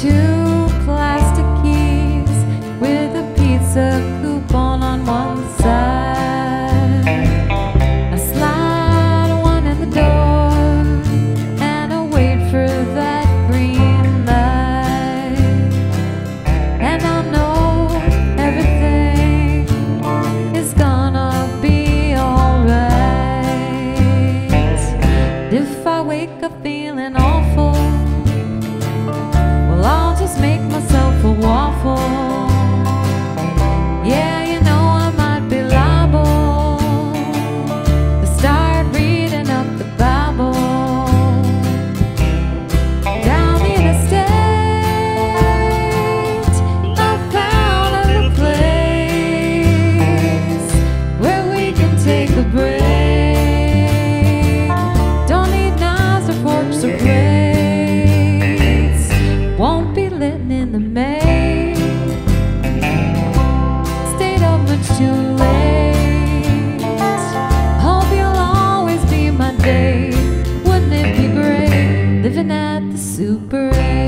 two plastic keys with a pizza coupon on one side. I slide one in the door and I wait for that green light. And I know everything is gonna be alright. If I wake up feeling awful, I'll just make myself a waffle. Yeah, you know I might be liable to start reading up the Bible. Down in the state, I found a place where we can take a break. Don't need knives or forks or plates. Won't be letting in the maid. Stayed up much too late. Hope you'll always be my date. Wouldn't it be great living at the Super 8?